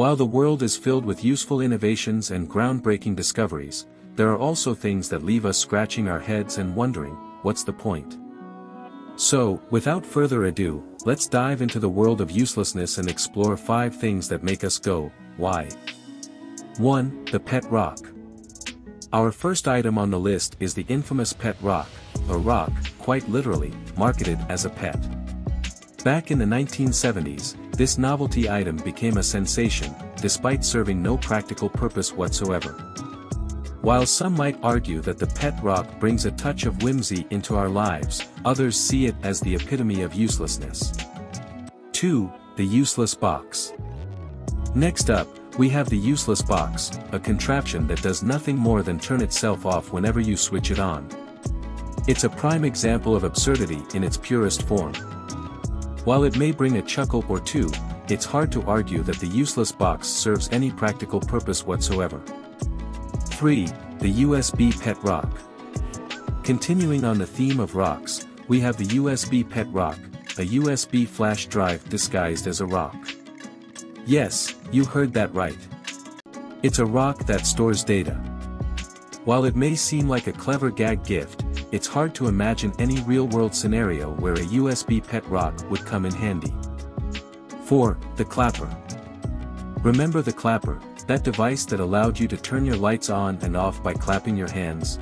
While the world is filled with useful innovations and groundbreaking discoveries, there are also things that leave us scratching our heads and wondering, what's the point? So, without further ado, let's dive into the world of uselessness and explore 5 things that make us go, why? 1. The pet rock. Our first item on the list is the infamous pet rock, a rock, quite literally, marketed as a pet. Back in the 1970s, this novelty item became a sensation, despite serving no practical purpose whatsoever. While some might argue that the pet rock brings a touch of whimsy into our lives, others see it as the epitome of uselessness. 2. The useless box. Next up, we have the useless box, a contraption that does nothing more than turn itself off whenever you switch it on. It's a prime example of absurdity in its purest form. While it may bring a chuckle or two, it's hard to argue that the useless box serves any practical purpose whatsoever. 3. The USB pet rock. Continuing on the theme of rocks, we have the USB pet rock, a USB flash drive disguised as a rock. Yes, you heard that right. It's a rock that stores data. While it may seem like a clever gag gift, it's hard to imagine any real-world scenario where a USB pet rock would come in handy. 4. The clapper. Remember the clapper, that device that allowed you to turn your lights on and off by clapping your hands?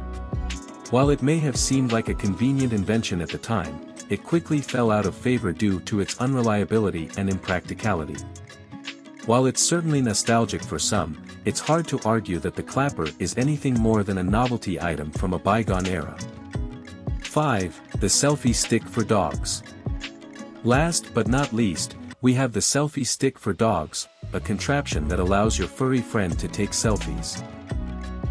While it may have seemed like a convenient invention at the time, it quickly fell out of favor due to its unreliability and impracticality. While it's certainly nostalgic for some, it's hard to argue that the clapper is anything more than a novelty item from a bygone era. 5. The selfie stick for dogs. Last but not least, we have the selfie stick for dogs, a contraption that allows your furry friend to take selfies.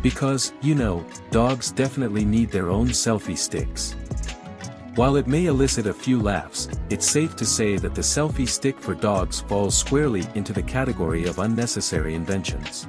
Because, you know, dogs definitely need their own selfie sticks. While it may elicit a few laughs, it's safe to say that the selfie stick for dogs falls squarely into the category of unnecessary inventions.